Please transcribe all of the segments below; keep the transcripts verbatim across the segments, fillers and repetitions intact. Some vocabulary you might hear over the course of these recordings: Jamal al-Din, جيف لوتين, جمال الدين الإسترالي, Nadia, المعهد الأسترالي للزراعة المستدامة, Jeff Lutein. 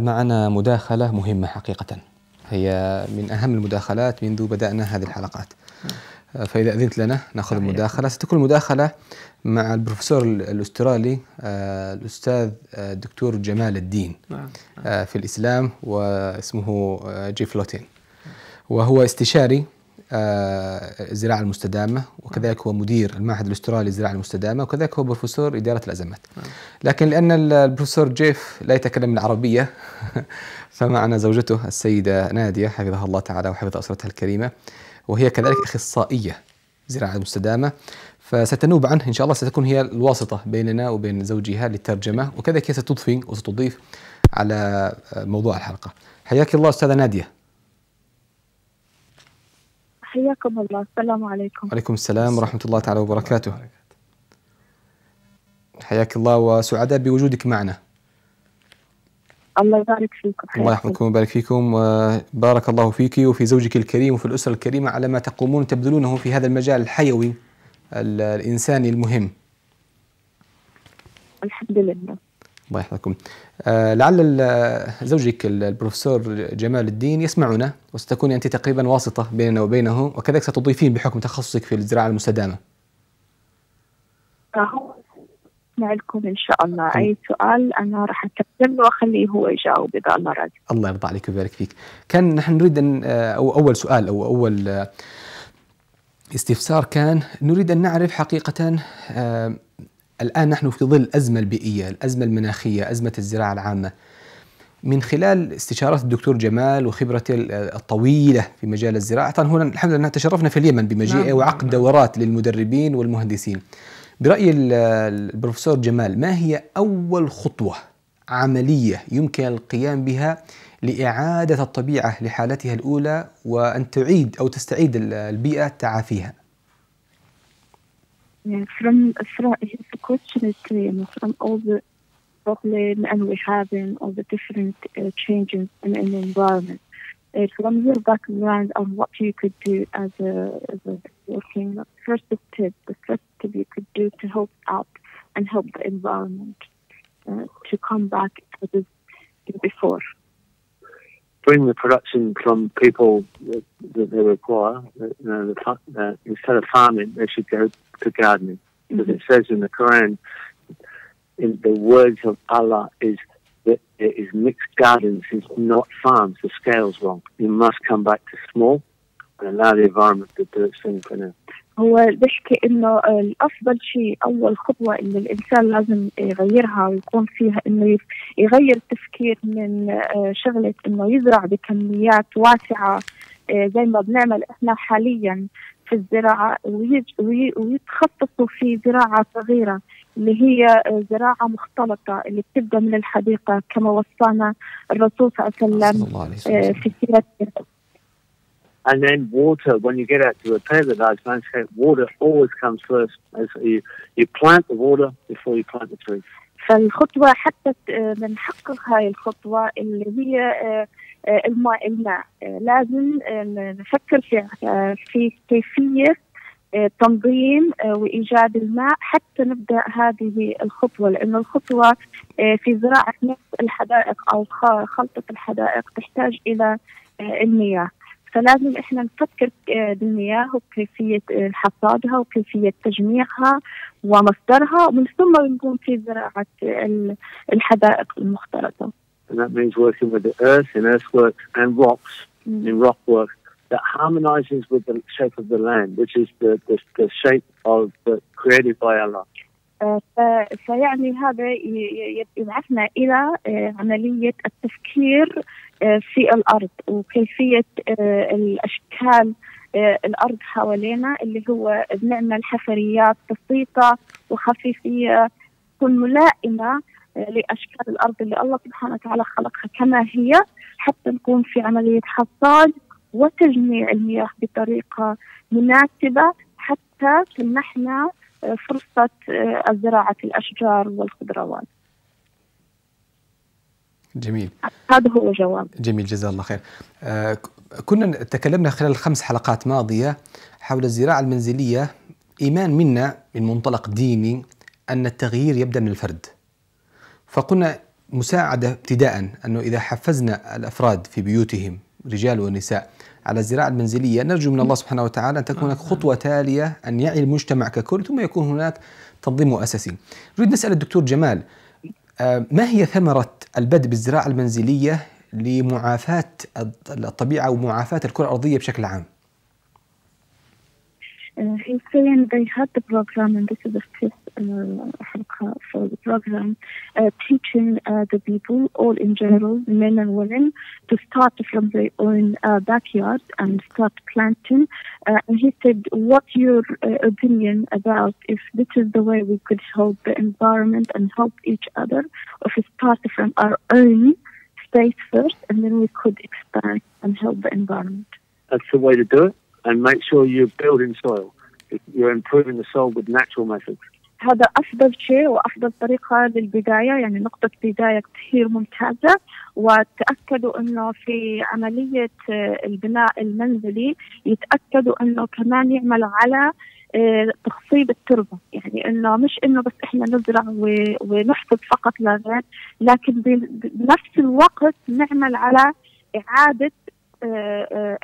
معنا مداخلة مهمة حقيقة، هي من أهم المداخلات منذ بدأنا هذه الحلقات. فإذا أذنت لنا نأخذ المداخلة. ستكون المداخلة مع البروفيسور الأسترالي الأستاذ الدكتور جمال الدين في الإسلام، واسمه جيف لوتين، وهو استشاري الزراعة المستدامة، وكذلك هو مدير المعهد الأسترالي للزراعة المستدامة، وكذلك هو بروفيسور إدارة الأزمات. لكن لأن البروفيسور جيف لا يتكلم العربية فمعنا زوجته السيدة نادية حفظها الله تعالى وحفظ أسرتها الكريمة، وهي كذلك أخصائية زراعة مستدامة، فستنوب عنه إن شاء الله، ستكون هي الواسطة بيننا وبين زوجها للترجمة، وكذلك هي ستضفي وستضيف على موضوع الحلقة. حياك الله أستاذة نادية. حياكم الله، السلام عليكم. وعليكم السلام ورحمة الله تعالى وبركاته. حياك الله وسعداء بوجودك معنا. الله يبارك فيكم. الله يحفظكم ويبارك فيكم، بارك الله فيك وفي زوجك الكريم وفي الأسرة الكريمة على ما تقومون تبذلونه في هذا المجال الحيوي الإنساني المهم. الحمد لله. الله يحفظكم. لعل زوجك البروفيسور جمال الدين يسمعنا، وستكون أنت تقريبا واسطة بيننا وبينه، وكذلك ستضيفين بحكم تخصصك في الزراعة المستدامة. اسمع لكم إن شاء الله. أي سؤال أنا راح أتكلم وأخليه هو يجاوب إذا الله راضي. الله يرضى عليك ويبارك فيك. كان نحن نريد أن أو أول سؤال أو أول استفسار كان نريد أن نعرف حقيقة، الآن نحن في ظل الأزمة البيئية، الأزمة المناخية، أزمة الزراعة العامة. من خلال استشارات الدكتور جمال وخبرته الطويلة في مجال الزراعة، طبعا هنا الحمد لله تشرفنا في اليمن بمجيئه وعقد دورات للمدربين والمهندسين. برأي البروفيسور جمال، ما هي أول خطوة عملية يمكن القيام بها لإعادة الطبيعة لحالتها الأولى، وأن تعيد أو تستعيد البيئة تعافيها؟ From from his question is clear. From all the problems and we having all the different uh, changes in, in the environment. Uh, from your background and what you could do as a, as a working first step, the first step you could do to help out and help the environment uh, to come back to this before. Bring the production from people that, that they require. That, you know, the, uh, instead of farming, they should go to gardening. Mm-hmm. Because it says in the Quran, in the words of Allah is that it is mixed gardens, it's not farms. The scale's wrong. You must come back to small and allow the environment to do its thing for now. هو بيحكي إنه الأفضل شيء، أول خطوة إن الإنسان لازم يغيرها ويكون فيها، إنه يغير التفكير من شغلة إنه يزرع بكميات واسعة زي ما بنعمل إحنا حاليا في الزراعة، ويتخصصوا في زراعة صغيرة اللي هي زراعة مختلطة اللي بتبدأ من الحديقة، كما وصانا الرسول صلى الله عليه وسلم في سيرته. And then water, when you get out to repair the large landscape, water always comes first. And so you, you plant the water before you plant the trees. فالخطوة حتى بنحقق هاي الخطوة اللي هي الماء الماء لازم نفكر في في كيفية تنظيم وإيجاد الماء حتى نبدأ هذه الخطوة، لأن الخطوة في زراعة نفس الحدائق أو خلطة الحدائق تحتاج إلى المياه. فلازم إحنا نفكر بالمياه وكيفية حصادها وكيفية تجميعها ومصدرها، ومن ثم نقوم في زراعة الحدائق المختلطة. And that means working with the earth and earthworks and rocks and rock work that harmonizes with the shape of the land, which is the the, the shape of the created by Allah. فيعني هذا يدفعنا إلى عملية التفكير في الأرض وكيفية الأشكال الأرض حوالينا، اللي هو بنعمل حفريات بسيطة وخفيفية تكون ملائمة لأشكال الأرض اللي الله سبحانه وتعالى خلقها كما هي، حتى نكون في عملية حصاد وتجميع المياه بطريقة مناسبة، حتى نحن فرصة الزراعة الأشجار والخضروات. جميل. هذا هو جواب. جميل، جزاه الله خير. كنا تكلمنا خلال الخمس حلقات ماضية حول الزراعة المنزلية. إيمان منا من منطلق ديني أن التغيير يبدأ من الفرد، فقلنا مساعدة ابتداء، أنه إذا حفزنا الأفراد في بيوتهم رجال ونساء على الزراعة المنزلية، نرجو من الله سبحانه وتعالى أن تكون خطوة تالية أن يعي المجتمع ككل، ثم يكون هناك تنظيم مؤسسي. نريد نسأل الدكتور جمال، ما هي ثمرة البدء بالزراعة المنزلية لمعافاة الطبيعة ومعافاة الكرة الأرضية بشكل عام؟ He's saying they had the program, and this is the fifth halqa for the program, uh, teaching uh, the people, all in general, men and women, to start from their own uh, backyard and start planting. Uh, and he said, what's your uh, opinion about if this is the way we could help the environment and help each other, or if we start from our own space first, and then we could expand and help the environment? That's the way to do it. And make sure you're building soil. You're improving the soil with natural methods. هذا أفضل شيء وأفضل طريقة للبداية، يعني نقطة بداية كثير ممتازة. وتأكدوا أنه في عملية البناء المنزلي يتأكدوا أنه كمان يعمل على تخصيب التربة، يعني أنه مش أنه بس إحنا نزرع ونحصد فقط لا غير، لكن بنفس الوقت نعمل على إعادة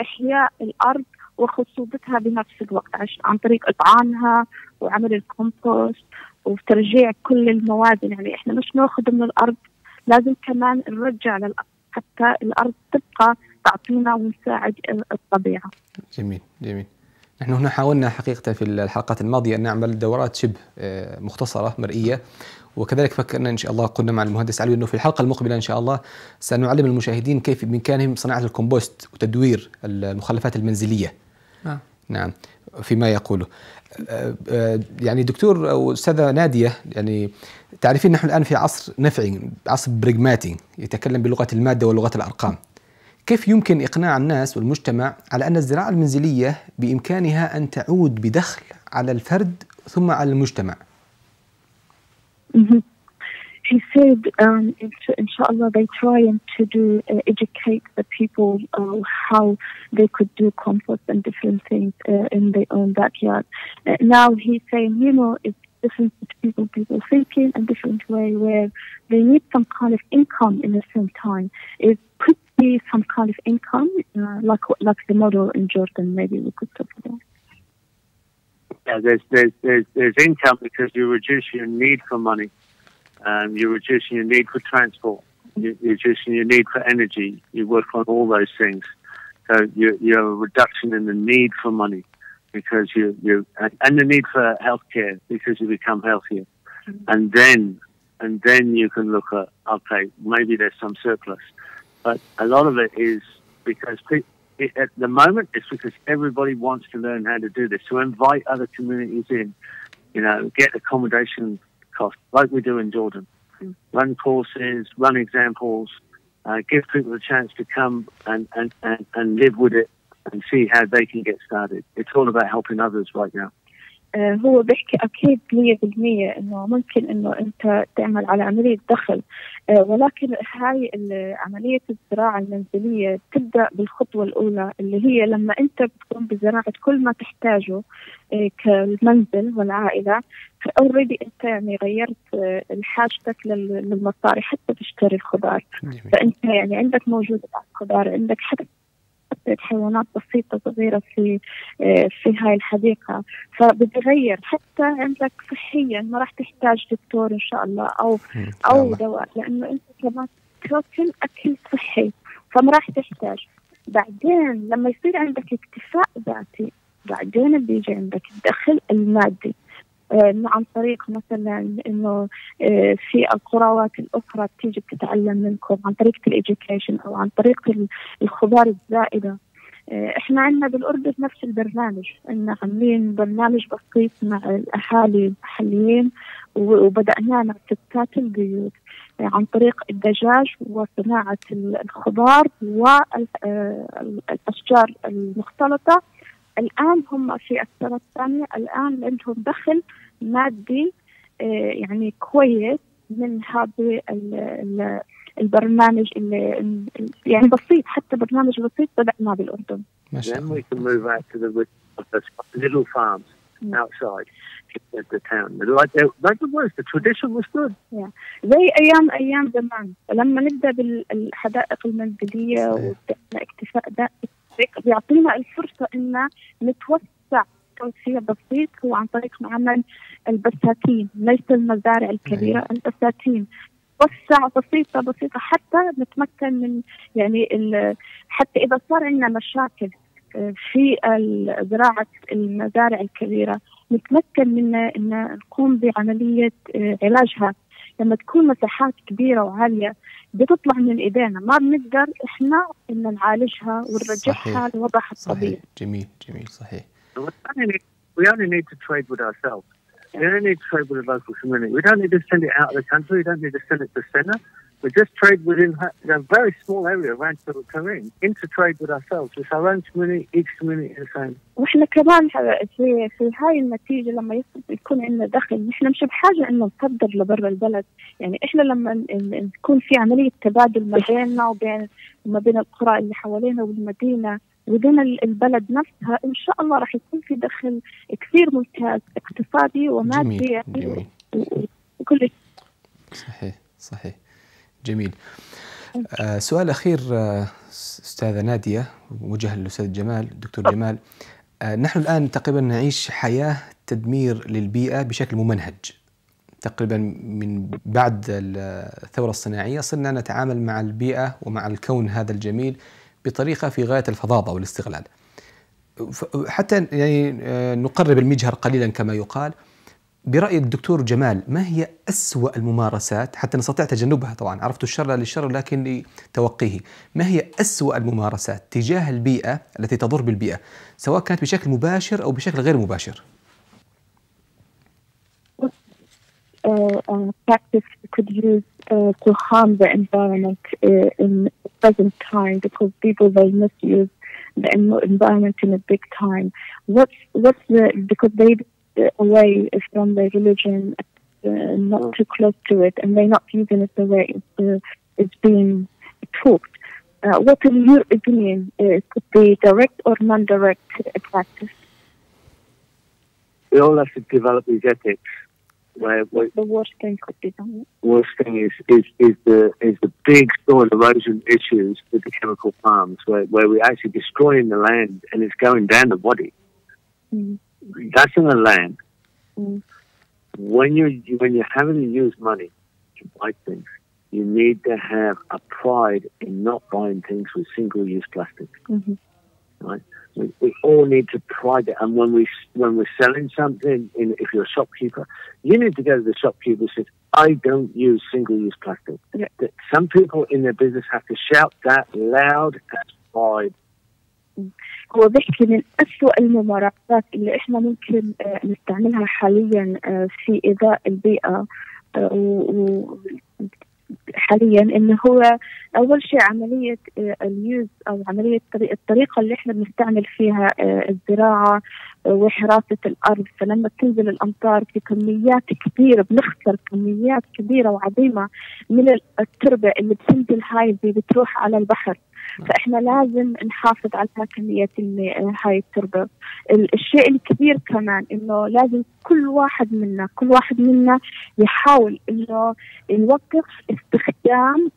إحياء الأرض وخصوبتها بنفس الوقت عن طريق إطعامها وعمل الكومبوست وترجيع كل المواد. يعني إحنا مش نأخذ من الأرض، لازم كمان نرجع للأرض حتى الأرض تبقى تعطينا ونساعد الطبيعة. جميل جميل. نحن هنا حاولنا حقيقة في الحلقات الماضية أن نعمل دورات شبه مختصرة مرئية، وكذلك فكرنا إن شاء الله، قلنا مع المهندس علي أنه في الحلقة المقبلة إن شاء الله سنعلم المشاهدين كيف بإمكانهم صناعة الكومبوست وتدوير المخلفات المنزلية. آه. نعم فيما يقوله. يعني دكتور أو أستاذة نادية، يعني تعرفين نحن الآن في عصر نفعي، عصر بريغماتي يتكلم بلغة المادة ولغة الأرقام. كيف يمكن إقناع الناس والمجتمع على أن الزراعة المنزلية بإمكانها أن تعود بدخل على الفرد ثم على المجتمع؟ He said, um, inshallah, they trying to do uh, educate the people uh, how they could do compost and different things uh, in their own backyard. Uh, now he's saying, you know, it's different people, people thinking a different way where they need some kind of income in the same time. It could be some kind of income, uh, like like the model in Jordan. Maybe we could talk about. Yeah, there's there's there's there's income because you reduce your need for money. Um, you're reducing your need for transport, you're reducing your need for energy, you work on all those things. So you're, you're a reduction in the need for money because you, you and the need for healthcare because you become healthier. Mm-hmm. And then, and then you can look at, okay, maybe there's some surplus. But a lot of it is because people, it, at the moment, it's because everybody wants to learn how to do this. So invite other communities in, you know, get accommodation cost, like we do in Jordan. Mm. Run courses, run examples, uh, give people a chance to come and, and, and, and live with it and see how they can get started. It's all about helping others right now. هو بيحكي أكيد مية بالمية إنه ممكن إنه أنت تعمل على عملية دخل، ولكن هاي عملية الزراعة المنزلية تبدأ بالخطوة الأولى اللي هي لما أنت بتقوم بزراعة كل ما تحتاجه كالمنزل والعائلة، فأوريدي أنت يعني غيرت حاجتك للمصاري حتى تشتري الخضار. فأنت يعني عندك موجود الخضار، عندك حتى حيوانات بسيطة صغيرة في في هاي الحديقة، فبتغير حتى عندك صحيا، ما راح تحتاج دكتور إن شاء الله أو أو دواء، لأنه أنت كمان تاكل أكل صحي فما راح تحتاج. بعدين لما يصير عندك اكتفاء ذاتي، بعدين بيجي عندك الدخل المادي عن طريق مثلا انه في القروات الاخرى بتيجي بتتعلم منكم عن طريقه الايديوكيشن او عن طريقه الخضار الزائده. احنا عندنا بالاردن نفس البرنامج، انه عاملين برنامج بسيط مع الاهالي المحليين، وبدأناه مع ستات البيوت عن طريق الدجاج وصناعه الخضار والاشجار المختلطه. الآن هم في السنة الثانية، الآن عندهم دخل مادي يعني كويس من هذا البرنامج اللي يعني بسيط، حتى برنامج بسيط بدأنا بالأردن. Then we can move out to the little farms outside. the town. Like the, like the worst, the tradition was good. Yeah. زي أيام أيام زمان لما نبدأ بالحدائق المنزلية والاكتفاء ده بيعطينا الفرصة إن نتوسع توسيع بسيط هو عن طريق عمل البساتين ليس المزارع الكبيرة البساتين. وسع بسيطة بسيطة حتى نتمكن من يعني حتى إذا صار عندنا مشاكل في زراعة المزارع الكبيرة نتمكن من أن نقوم بعملية علاجها. لما تكون مساحات كبيرة وعالية بتطلع من إيدينا ما بنقدر إحنا إن نعالجها ونرجعها لوضعها الطبيعي. جميل جميل صحيح. We only need to trade with ourselves. We don't need to trade with the local community. We don't need to send it out of the country. We don't need to send it to Senna. We just trade within a very small area around the Korean. Intertrade with ourselves. It's our own community, each community is the same. وإحنا كمان في في هاي النتيجة لما يكون عندنا دخل نحن مش بحاجة إنه نصدر لبرا البلد. يعني إحنا لما نكون في عملية تبادل ما بيننا وبين ما بين القرى اللي حوالينا والمدينة. وبين البلد نفسها إن شاء الله راح يكون في دخل كثير ممتاز اقتصادي ومادي يعني وكل صحيح صحيح جميل. آه سؤال أخير آه أستاذة نادية موجه للأستاذ جمال دكتور جمال. آه نحن الآن تقريبا نعيش حياة تدمير للبيئة بشكل ممنهج تقريبا من بعد الثورة الصناعية صرنا نتعامل مع البيئة ومع الكون هذا الجميل بطريقة في غاية الفظاظة والاستغلال حتى يعني نقرب المجهر قليلا كما يقال. برأي الدكتور جمال ما هي أسوأ الممارسات حتى نستطيع تجنبها؟ طبعا عرفت الشر لا للشر لكن لتوقيه. ما هي أسوأ الممارسات تجاه البيئة التي تضر بالبيئة سواء كانت بشكل مباشر أو بشكل غير مباشر؟ Practice we could use uh, to harm the environment uh, in the present time because people they misuse the environment in a big time. What's what's the because they away from their religion, uh, not too close to it, and they're not using it the way it's, uh, it's being taught. Uh, what, in your opinion, uh, could be direct or non-direct uh, practice? We all have to develop these ethics. Where, where the worst thing could be done. Worst thing is, is, is the is the big soil erosion issues with the chemical farms, where where we're actually destroying the land and it's going down the body. Mm. That's in the land. Mm. When you when you're having to use money to buy things, you need to have a pride in not buying things with single-use plastic. Mm-hmm. Right. We, we all need to pride it, and when we when we're selling something, in, if you're a shopkeeper, you need to go to the shopkeeper and say, "I don't use single-use plastic." Yeah. Some people in their business have to shout that loud and wide. هو بيحكي من أسوأ الممارسات اللي إحنا ممكن نستعملها حاليا في إيذاء البيئة و. حاليا انه هو اول شيء عمليه اليوز او عمليه الطريقه اللي احنا بنستعمل فيها الزراعه وحراسه الارض. فلما تنزل الامطار في كميات كبيره بنخسر كميات كبيره وعظيمه من التربه اللي بتنزل هاي بتروح على البحر. فاحنا لازم نحافظ على كميه هاي التربه. الشيء الكبير كمان انه لازم كل واحد منا كل واحد منا يحاول انه يوقف استخدام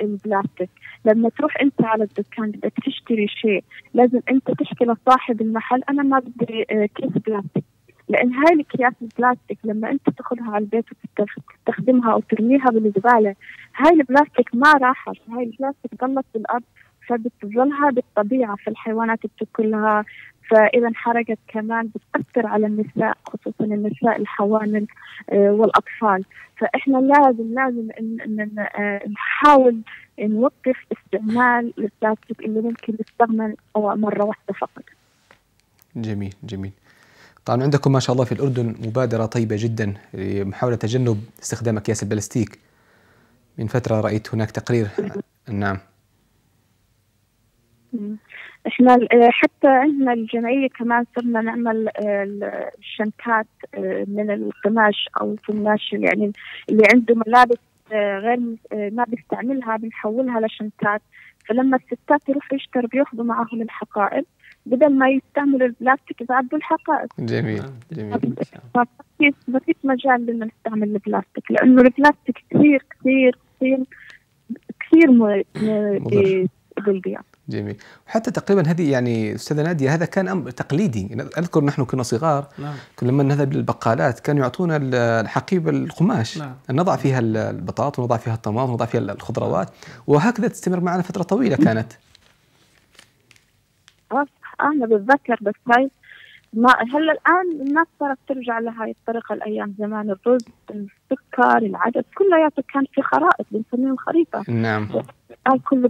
البلاستيك. لما تروح انت على الدكان بدك تشتري شيء لازم انت تحكي لصاحب المحل انا ما بدي كيس بلاستيك، لان هاي الكياس البلاستيك لما انت تاخذها على البيت وتستخدمها او ترميها بالزباله هاي البلاستيك ما راحت، هاي البلاستيك ضلت بالارض فبتظلها بالطبيعه فالحيوانات بتاكلها. فإذا انحرقت كمان بتأثر على النساء خصوصا النساء الحوامل والأطفال. فإحنا لازم لازم نحاول نوقف استعمال البلاستيك اللي ممكن يستعمل مرة واحدة فقط. جميل جميل. طبعا عندكم ما شاء الله في الأردن مبادرة طيبة جدا لمحاولة تجنب استخدام أكياس البلاستيك. من فترة رأيت هناك تقرير. نعم. احنا حتى عندنا الجمعيه كمان صرنا نعمل الشنكات من القماش او القماش يعني اللي عنده ملابس غير ما بيستعملها بنحولها لشنكات. فلما الستات يروحوا يشتروا بياخذوا معهم الحقائب بدل ما يستعملوا البلاستيك يعبوا الحقائب. جميل جميل. ما فيش ما فيش مجال لنا نستعمل البلاستيك، لأنه البلاستيك كثير كثير كثير كثير مضر بالبيئة. جميل. وحتى تقريبا هذه يعني استاذه ناديه هذا كان امر تقليدي، اذكر نحن كنا صغار نعم. كل لما نذهب للبقالات كانوا يعطونا الحقيب القماش نعم. نضع فيها البطاط ونضع فيها الطماط ونضع فيها الخضروات وهكذا تستمر معنا فتره طويله كانت. انا بتذكر بس هاي ما هلا الان الناس صارت ترجع لهاي الطريقه. الايام زمان الرز، السكر، العدس كلياته كان في خرائط بنسميهم خريطه نعم. هاي كله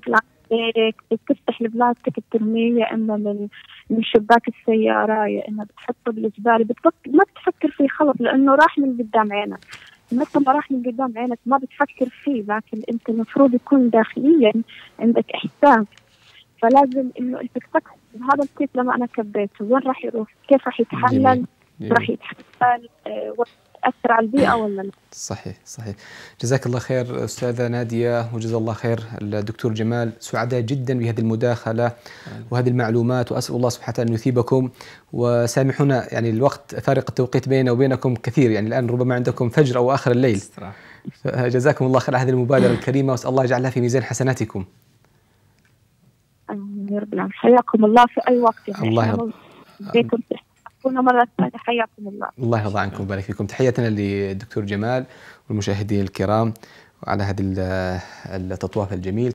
بتفتح البلاستيك بترميه يا اما من من شباك السياره يا اما بتحطه بالزباله، بتفكر ما بتفكر فيه خلص لانه راح من قدام عينك. متى ما راح من قدام عينك ما بتفكر فيه، لكن انت المفروض يكون داخليا عندك احساس، فلازم انه انت تفكر بهذا الكيس لما انا كبيته وين راح يروح؟ كيف راح يتحلل؟ راح يتحلل آه تأثر على البيئة ولا لا؟ صحيح صحيح. جزاك الله خير أستاذة نادية وجزا الله خير الدكتور جمال، سعداء جدا بهذه المداخلة وهذه المعلومات، وأسأل الله سبحانه وتعالى أن يثيبكم. وسامحونا يعني الوقت فارق التوقيت بيننا وبينكم كثير، يعني الآن ربما عندكم فجر أو آخر الليل. جزاكم الله خير على هذه المبادرة الكريمة، وأسأل الله يجعلها في ميزان حسناتكم. آمين يا رب العالمين. حياكم الله في أي وقت. الله يرضى عليكم. مرة ثانية حياكم الله. الله يرضى عنكم ويبارك فيكم. تحياتنا للدكتور جمال والمشاهدين الكرام على هذا التطواف الجميل.